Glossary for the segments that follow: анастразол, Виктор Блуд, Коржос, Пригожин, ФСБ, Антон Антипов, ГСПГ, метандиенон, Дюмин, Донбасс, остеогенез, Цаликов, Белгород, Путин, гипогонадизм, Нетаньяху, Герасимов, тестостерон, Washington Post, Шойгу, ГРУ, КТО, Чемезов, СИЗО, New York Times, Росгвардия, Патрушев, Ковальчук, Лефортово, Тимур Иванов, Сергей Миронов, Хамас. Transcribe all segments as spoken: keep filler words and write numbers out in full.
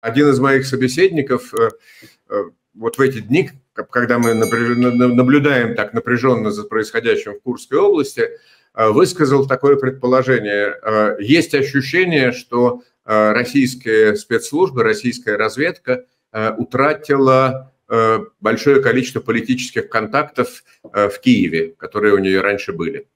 Один из моих собеседников вот в эти дни, когда мы наблюдаем так напряженно за происходящим в Курской области, высказал такое предположение. Есть ощущение, что российские спецслужбы, российская разведка утратила большое количество политических контактов в Киеве, которые у нее раньше были.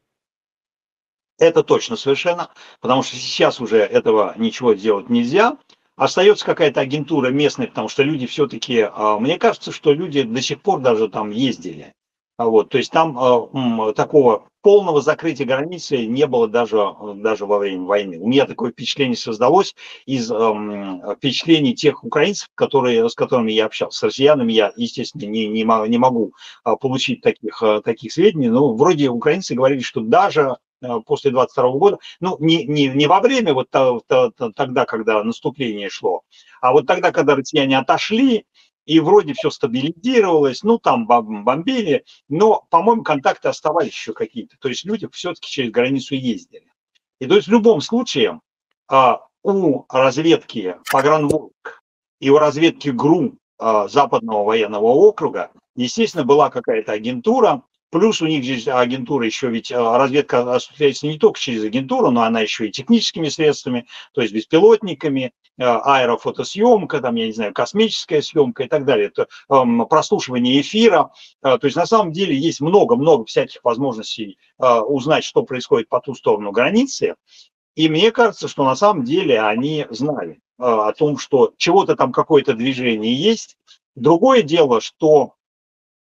Это точно совершенно, потому что сейчас уже этого ничего делать нельзя. Остается какая-то агентура местная, потому что люди все-таки, мне кажется, что люди до сих пор даже там ездили. Вот, то есть там такого полного закрытия границы не было даже, даже во время войны. У меня такое впечатление создалось из впечатлений тех украинцев, которые, с которыми я общался. С россиянами я, естественно, не, не, не могу получить таких, таких сведений, но вроде украинцы говорили, что даже после двадцать второго года, ну, не, не, не во время, вот то, то, то, тогда, когда наступление шло, а вот тогда, когда россияне отошли, и вроде все стабилизировалось, ну, там бомбили, но, по-моему, контакты оставались еще какие-то. То есть люди все-таки через границу ездили. И то есть в любом случае у разведки погранвойск и у разведки ГРУ Западного военного округа, естественно, была какая-то агентура. Плюс у них здесь агентура еще, ведь разведка осуществляется не только через агентуру, но она еще и техническими средствами, то есть беспилотниками, аэрофотосъемка, там, я не знаю, космическая съемка и так далее, это прослушивание эфира. То есть на самом деле есть много-много всяких возможностей узнать, что происходит по ту сторону границы. И мне кажется, что на самом деле они знали о том, что чего-то там какое-то движение есть. Другое дело, что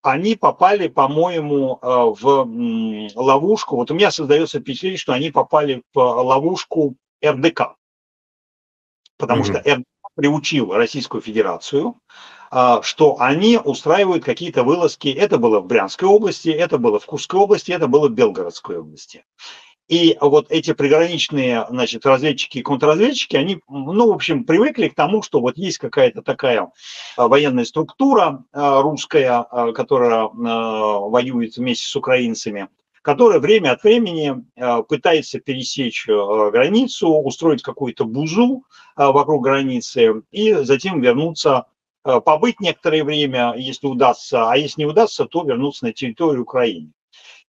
они попали, по-моему, в ловушку. Вот у меня создается впечатление, что они попали в ловушку эр дэ ка. Потому mm-hmm. что эр дэ ка приучил Российскую Федерацию, что они устраивают какие-то вылазки. Это было в Брянской области, это было в Курской области, это было в Белгородской области. И вот эти приграничные, значит, разведчики и контрразведчики, они, ну, в общем, привыкли к тому, что вот есть какая-то такая военная структура русская, которая воюет вместе с украинцами, которая время от времени пытается пересечь границу, устроить какую-то бузу вокруг границы и затем вернуться, побыть некоторое время, если удастся, а если не удастся, то вернуться на территорию Украины.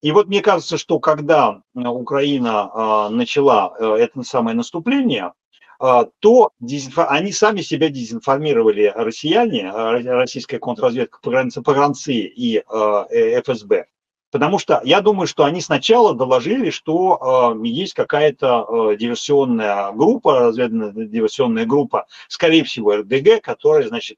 И вот мне кажется, что когда Украина начала это самое наступление, то дезинфо... они сами себя дезинформировали, россияне, российская контрразведка, погранцы и эф эс бэ. Потому что я думаю, что они сначала доложили, что есть какая-то диверсионная группа, разведывательная диверсионная группа, скорее всего, эр дэ гэ, которая, значит,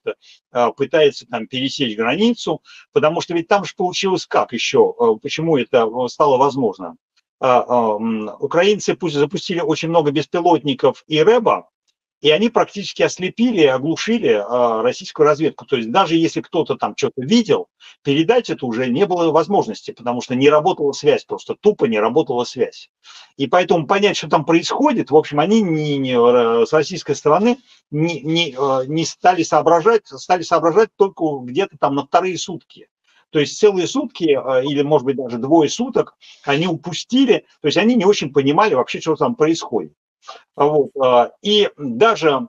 пытается там пересечь границу, потому что ведь там же получилось как еще, почему это стало возможно. Украинцы пусть запустили очень много беспилотников и рэба, и они практически ослепили, оглушили российскую разведку. То есть даже если кто-то там что-то видел, передать это уже не было возможности, потому что не работала связь, просто тупо не работала связь. И поэтому понять, что там происходит, в общем, они не, не, с российской стороны не, не, не стали соображать, стали соображать только где-то там на вторые сутки. То есть целые сутки или, может быть, даже двое суток они упустили, то есть они не очень понимали вообще, что там происходит. Вот. И даже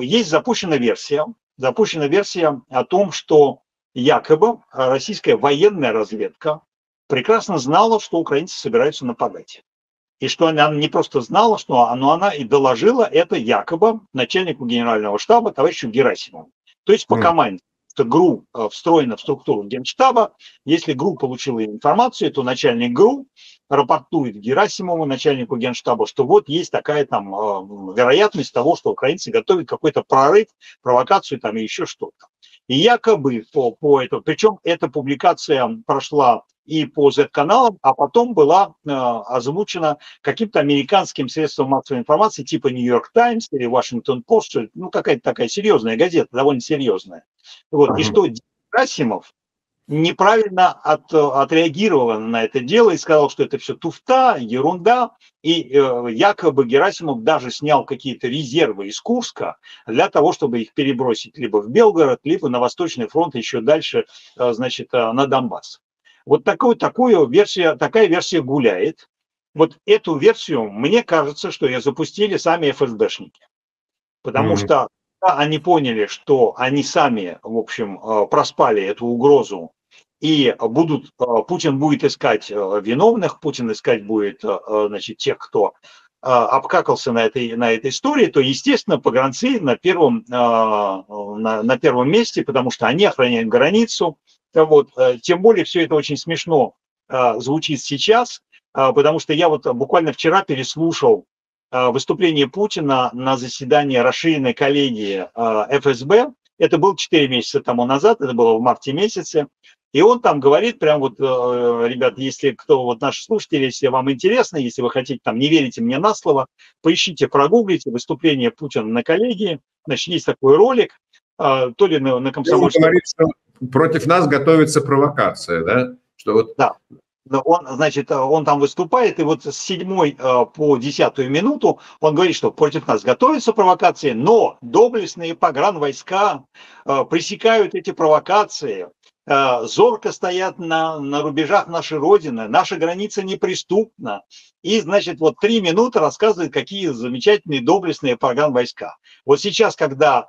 есть запущена версия, запущена версия о том, что якобы российская военная разведка прекрасно знала, что украинцы собираются нападать. И что она не просто знала, что она, она и доложила это якобы начальнику генерального штаба товарищу Герасимову. То есть по команде. Что ГРУ встроена в структуру Генштаба. Если ГРУ получила информацию, то начальник ГРУ рапортует Герасимову, начальнику Генштаба, что вот есть такая там вероятность того, что украинцы готовят какой-то прорыв, провокацию там и еще что-то. И якобы по, по этому, причем эта публикация прошла и по зет каналам, а потом была э, озвучена каким-то американским средством массовой информации типа New York Times или Washington Post, ну какая-то такая серьезная газета, довольно серьезная. Вот. И что Герасимов неправильно от, отреагировала на это дело и сказал, что это все туфта, ерунда. И э, якобы Герасимов даже снял какие-то резервы из Курска для того, чтобы их перебросить либо в Белгород, либо на Восточный фронт, еще дальше, э, значит, э, на Донбасс. Вот такую, такую версию, такая версия гуляет. Вот эту версию, мне кажется, что ее запустили сами эф эс бэ шники. Потому [S2] Mm-hmm. [S1] Что они поняли, что они сами, в общем, проспали эту угрозу, и будут, Путин будет искать виновных, Путин искать будет, значит, тех, кто обкакался на этой, на этой истории, то, естественно, погранцы на первом, на, на первом месте, потому что они охраняют границу. Вот. Тем более все это очень смешно звучит сейчас, потому что я вот буквально вчера переслушал выступление Путина на заседании расширенной коллегии эф эс бэ. Это было четыре месяца тому назад, это было в марте месяце. И он там говорит, прям вот, ребят, если кто, вот наши слушатели, если вам интересно, если вы хотите, там, не верите мне на слово, поищите, прогуглите выступление Путина на коллегии, значит, есть такой ролик, то ли на, на Комсомольском... Он говорит, что против нас готовится провокация, да? Что вот... Да. Он, значит, он там выступает, и вот с седьмой по десятую минуту он говорит, что против нас готовятся провокации, но доблестные погранвойска пресекают эти провокации, зорко стоят на, на рубежах нашей Родины, наша граница неприступна. И, значит, вот три минуты рассказывает, какие замечательные доблестные погранвойска. Вот сейчас, когда,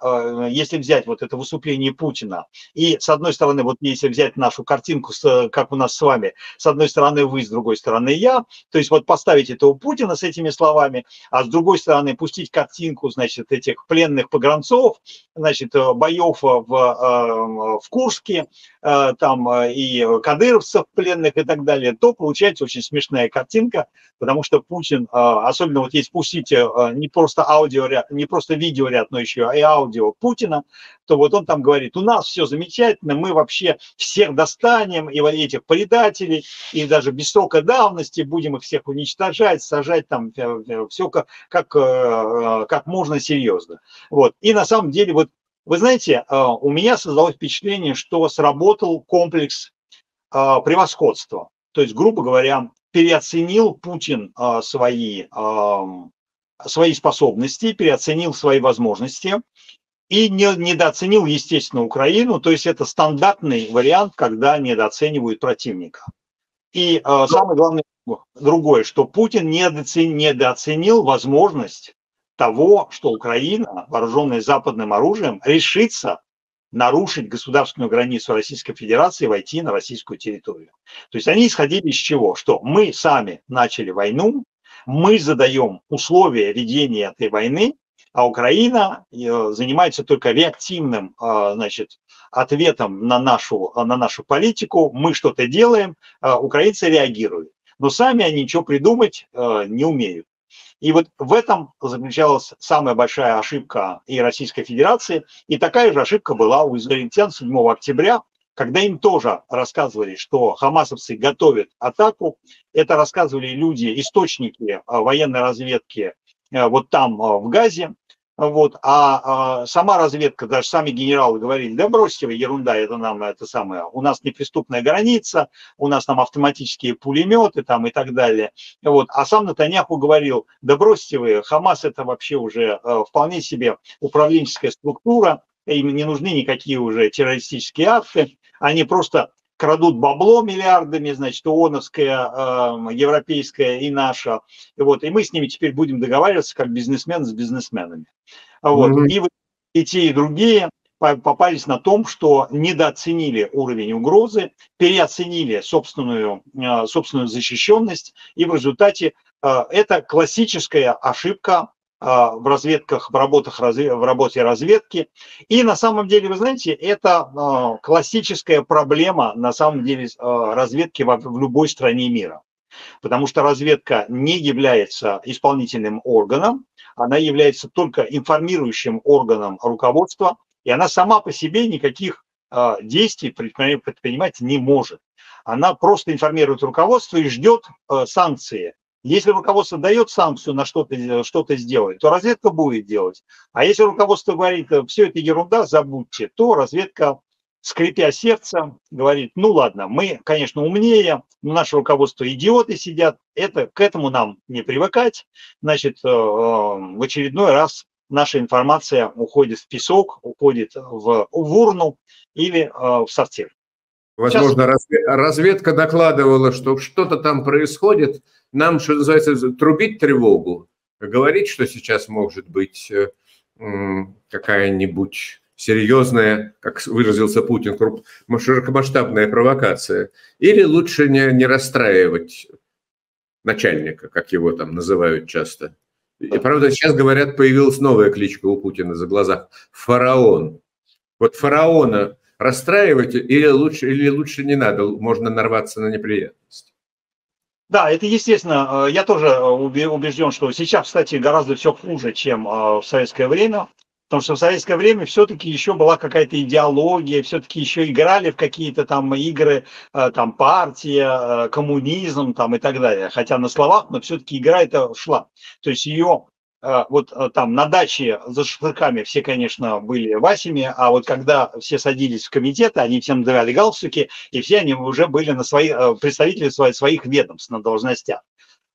если взять вот это выступление Путина, и, с одной стороны, вот если взять нашу картинку, как у нас с вами, с одной стороны вы, с другой стороны я, то есть вот поставить этого Путина с этими словами, а с другой стороны пустить картинку, значит, этих пленных погранцов, значит, боев в, в Курске, там и кадыровцев пленных и так далее, то получается очень смешная картинка, потому что Путин, особенно вот если пустить не просто аудиоряд, не просто видеоряд, но еще и аудио Путина, то вот он там говорит, у нас все замечательно, мы вообще всех достанем, и вот этих предателей, и даже без срока давности будем их всех уничтожать, сажать там все как, как, как можно серьезно. Вот. И на самом деле вот вы знаете, у меня создалось впечатление, что сработал комплекс превосходства. То есть, грубо говоря, переоценил Путин свои, свои способности, переоценил свои возможности и недооценил, естественно, Украину. То есть это стандартный вариант, когда недооценивают противника. И самое главное другое, что Путин недооценил возможность того, что Украина, вооруженная западным оружием, решится нарушить государственную границу Российской Федерации и войти на российскую территорию. То есть они исходили из чего? Что мы сами начали войну, мы задаем условия ведения этой войны, а Украина занимается только реактивным, значит, ответом на нашу, на нашу политику. Мы что-то делаем, украинцы реагируют. Но сами они ничего придумать не умеют. И вот в этом заключалась самая большая ошибка и Российской Федерации, и такая же ошибка была у израильтян седьмого октября, когда им тоже рассказывали, что хамасовцы готовят атаку. Это рассказывали люди, источники военной разведки вот там, в Газе. Вот. А сама разведка, даже сами генералы говорили, да бросьте вы, ерунда, это нам это самое, у нас неприступная граница, у нас там автоматические пулеметы там и так далее. Вот. А сам Нетаньяху говорил, да бросьте вы, Хамас это вообще уже вполне себе управленческая структура, им не нужны никакие уже террористические акты, они просто крадут бабло миллиардами, значит, ООНовское, европейское и наше. И, вот, и мы с ними теперь будем договариваться как бизнесмен с бизнесменами. Вот. Mm-hmm. И, и те, и другие попались на том, что недооценили уровень угрозы, переоценили собственную, собственную защищенность. И в результате это классическая ошибка в разведках, в, работах, в работе разведки. И на самом деле, вы знаете, это классическая проблема на самом деле разведки в любой стране мира. Потому что разведка не является исполнительным органом, она является только информирующим органом руководства, и она сама по себе никаких действий предпринимать не может. Она просто информирует руководство и ждет санкции. Если руководство дает санкцию на что-то, что-то сделать, то разведка будет делать. А если руководство говорит, все это ерунда, забудьте, то разведка, скрипя сердце, говорит, ну ладно, мы, конечно, умнее, но наше руководство идиоты сидят, это, к этому нам не привыкать. Значит, в очередной раз наша информация уходит в песок, уходит в, в урну или в сортир. Возможно, сейчас... разведка докладывала, что что-то там происходит. Нам, что называется, трубить тревогу, говорить, что сейчас может быть какая-нибудь серьезная, как выразился Путин, широкомасштабная провокация, или лучше не, не расстраивать начальника, как его там называют часто. И, правда, сейчас, говорят, появилась новая кличка у Путина за глаза – фараон. Вот фараона расстраивать или лучше, или лучше не надо, можно нарваться на неприятности. Да, это естественно. Я тоже убежден, что сейчас, кстати, гораздо все хуже, чем в советское время. Потому что в советское время все-таки еще была какая-то идеология, все-таки еще играли в какие-то там игры, там партия, коммунизм там и так далее. Хотя на словах, но все-таки игра эта шла. То есть ее вот там на даче за шашлыками все, конечно, были Васями, а вот когда все садились в комитеты, они всем давали галстуки, и все они уже были на свои, представители своих ведомств на должностях.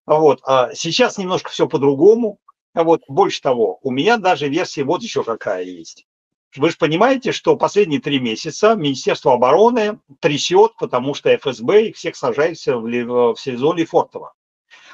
Вот. Сейчас немножко все по-другому. Вот, больше того, у меня даже версия вот еще какая есть. Вы же понимаете, что последние три месяца Министерство обороны трясет, потому что ФСБ их всех сажает в СИЗО Лефортово.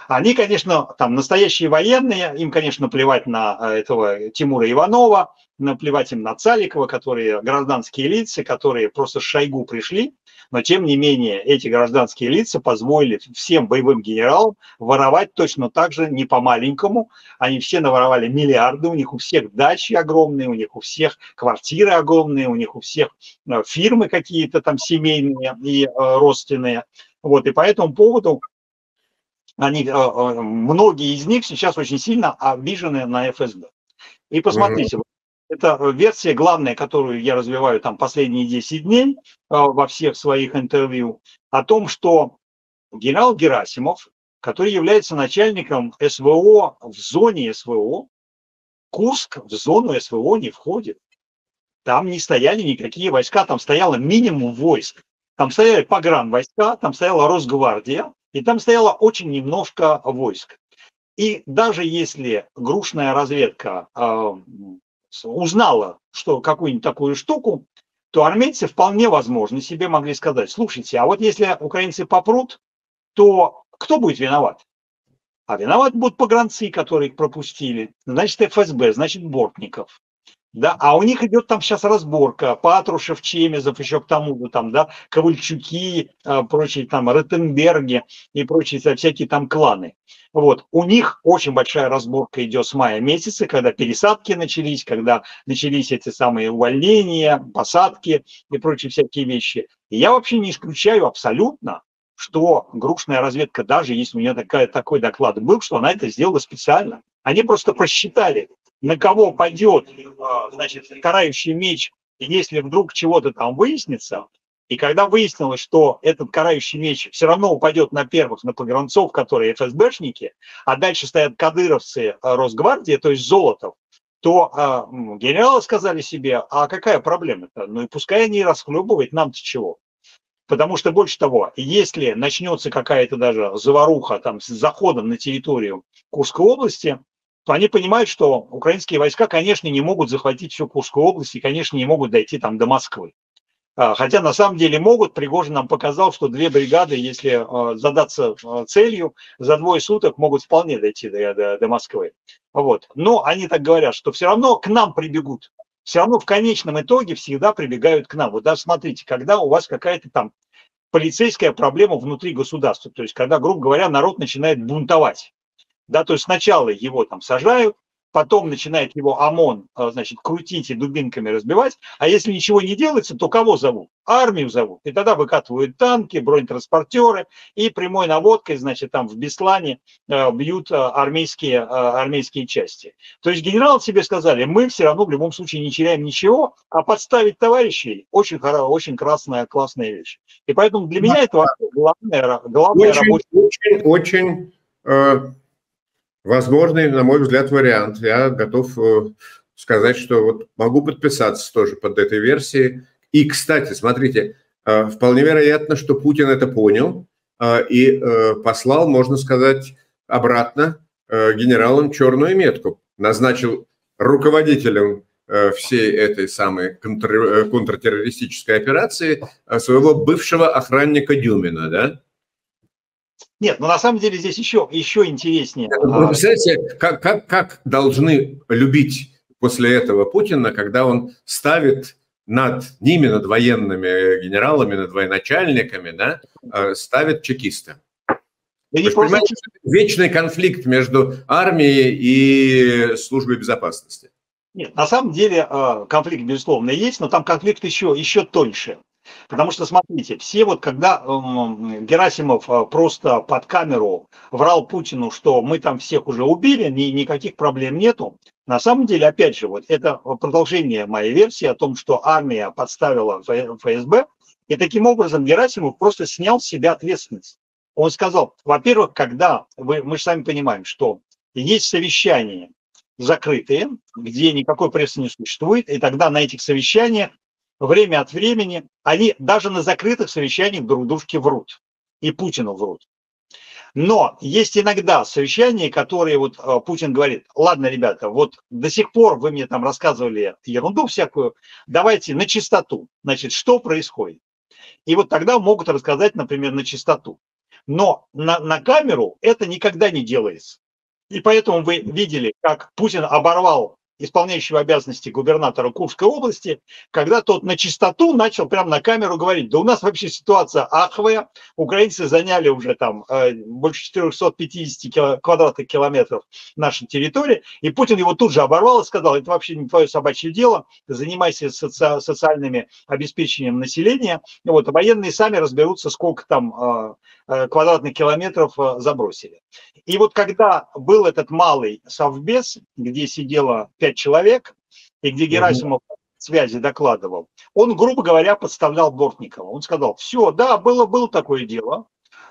Они, конечно, там настоящие военные, им, конечно, плевать на этого Тимура Иванова, наплевать им на Цаликова, которые гражданские лица, которые просто с Шойгу пришли, но, тем не менее, эти гражданские лица позволили всем боевым генералам воровать точно так же, не по-маленькому. Они все наворовали миллиарды, у них у всех дачи огромные, у них у всех квартиры огромные, у них у всех фирмы какие-то там семейные и родственные. Вот, и по этому поводу они, многие из них сейчас очень сильно обижены на ФСБ. И посмотрите, mm-hmm. это версия главная, которую я развиваю там последние десять дней во всех своих интервью, о том, что генерал Герасимов, который является начальником СВО в зоне СВО, Курск в зону СВО не входит. Там не стояли никакие войска, там стояло минимум войск. Там стояли погранвойска, там стояла Росгвардия, и там стояло очень немножко войск. И даже если грушная разведка э, узнала что какую-нибудь такую штуку, то армейцы вполне возможно себе могли сказать: слушайте, а вот если украинцы попрут, то кто будет виноват? А виноват будут погранцы, которые их пропустили. Значит, ФСБ, значит, Бортников. Да, а у них идет там сейчас разборка: Патрушев, Чемезов, еще к тому же там, да, Ковальчуки, э, прочие там Ротенберги и прочие всякие там кланы. Вот, у них очень большая разборка идет с мая месяца, когда пересадки начались, когда начались эти самые увольнения, посадки и прочие всякие вещи. И я вообще не исключаю абсолютно, что грушная разведка, даже если у нее такая, такой доклад был, что она это сделала специально. Они просто просчитали, на кого пойдет, значит, карающий меч, если вдруг чего-то там выяснится. И когда выяснилось, что этот карающий меч все равно упадет на первых, на погранцов, которые ФСБшники, а дальше стоят кадыровцы Росгвардии, то есть Золотов, то э, генералы сказали себе: а какая проблема-то? Ну и пускай они расхлебывают, нам-то чего? Потому что, больше того, если начнется какая-то даже заваруха там с заходом на территорию Курской области, то они понимают, что украинские войска, конечно, не могут захватить всю Курскую область и, конечно, не могут дойти там до Москвы. Хотя на самом деле могут. Пригожин нам показал, что две бригады, если задаться целью, за двое суток могут вполне дойти до, до, до Москвы. Вот. Но они так говорят, что все равно к нам прибегут. Все равно в конечном итоге всегда прибегают к нам. Вот даже смотрите, когда у вас какая-то там полицейская проблема внутри государства, то есть когда, грубо говоря, народ начинает бунтовать. Да, то есть сначала его там сажают, потом начинает его ОМОН, значит, крутить и дубинками разбивать, а если ничего не делается, то кого зовут? Армию зовут. И тогда выкатывают танки, бронетранспортеры, и прямой наводкой, значит, там в Беслане бьют армейские, армейские части. То есть генералы себе сказали: мы все равно в любом случае не теряем ничего, а подставить товарищей очень, очень красная, классная вещь. И поэтому для меня это вообще главная, главная очень, работа. Очень, очень... Э... Возможный, на мой взгляд, вариант. Я готов сказать, что вот могу подписаться тоже под этой версией. И, кстати, смотрите, вполне вероятно, что Путин это понял и послал, можно сказать, обратно генералам черную метку. Назначил руководителем всей этой самой контр- контртеррористической операции своего бывшего охранника Дюмина, да? Нет, но на самом деле здесь еще, еще интереснее. Вы представляете, как, как, как должны любить после этого Путина, когда он ставит над ними, над военными генералами, над военачальниками, да, ставит чекиста. Я не понимаю, просто... вечный конфликт между армией и службой безопасности. Нет, на самом деле конфликт, безусловно, есть, но там конфликт еще, еще тоньше. Потому что, смотрите, все вот, когда Герасимов просто под камеру врал Путину, что мы там всех уже убили, ни, никаких проблем нету, на самом деле, опять же, вот это продолжение моей версии о том, что армия подставила ФСБ, и таким образом Герасимов просто снял с себя ответственность. Он сказал, во-первых, когда, вы, мы же сами понимаем, что есть совещания закрытые, где никакой прессы не существует, и тогда на этих совещаниях время от времени, они даже на закрытых совещаниях друг дружке врут, и Путину врут. Но есть иногда совещания, которые вот Путин говорит, ладно, ребята, вот до сих пор вы мне там рассказывали ерунду всякую, давайте на чистоту, значит, что происходит. И вот тогда могут рассказать, например, на чистоту. Но на, на камеру это никогда не делается. И поэтому вы видели, как Путин оборвал исполняющего обязанности губернатора Курской области, когда тот на чистоту начал прямо на камеру говорить, да у нас вообще ситуация аховая, украинцы заняли уже там э, больше четырёхсот пятидесяти квадратных километров нашей территории, и Путин его тут же оборвал и сказал, это вообще не твое собачье дело, занимайся соци социальными обеспечением населения, вот, а военные сами разберутся, сколько там э, квадратных километров э, забросили. И вот когда был этот малый совбез, где сидело пять человек, и где Герасимов [S2] Mm-hmm. [S1] Связи докладывал, он, грубо говоря, подставлял Бортникова. Он сказал, все, да, было, было такое дело,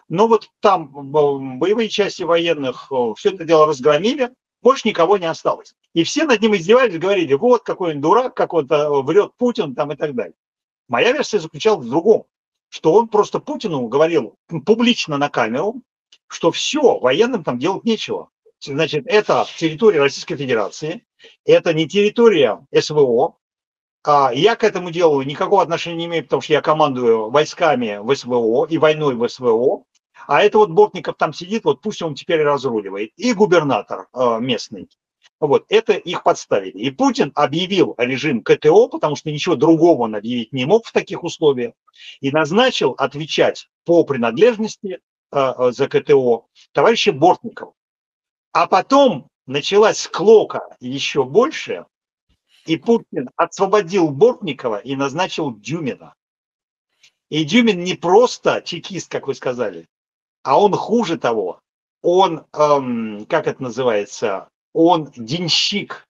но вот там боевые части военных все это дело разгромили, больше никого не осталось. И все над ним издевались, говорили, вот какой он дурак, как он врет Путин там и так далее. Моя версия заключалась в другом, что он просто Путину говорил публично на камеру, что все, военным там делать нечего. Значит, это территория Российской Федерации, это не территория СВО. Я к этому делу никакого отношения не имею, потому что я командую войсками в СВО и войной в СВО. А это вот Бортников там сидит, вот пусть он теперь разруливает. И губернатор местный. Вот, это их подставили. И Путин объявил режим КТО, потому что ничего другого он объявить не мог в таких условиях. И назначил отвечать по принадлежности за КТО товарища Бортникова. А потом началась склока еще больше, и Путин освободил Бортникова и назначил Дюмина. И Дюмин не просто чекист, как вы сказали, а он хуже того. Он, эм, как это называется, он денщик.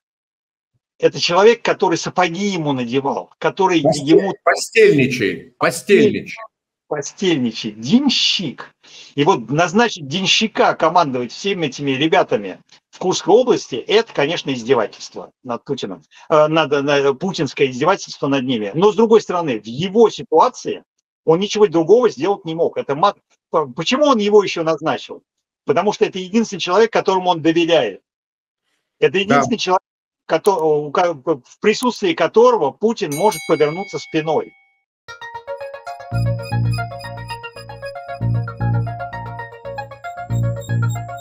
Это человек, который сапоги ему надевал, который Постель, ему... Постельничий, постельничий. Постельничий, денщик. И вот назначить денщика командовать всеми этими ребятами в Курской области, это, конечно, издевательство над Путиным, надо, надо, путинское издевательство над ними. Но, с другой стороны, в его ситуации он ничего другого сделать не мог. Это мат... Почему он его еще назначил? Потому что это единственный человек, которому он доверяет. Это единственный да. человек, который, в присутствии которого Путин может повернуться спиной. Thank you.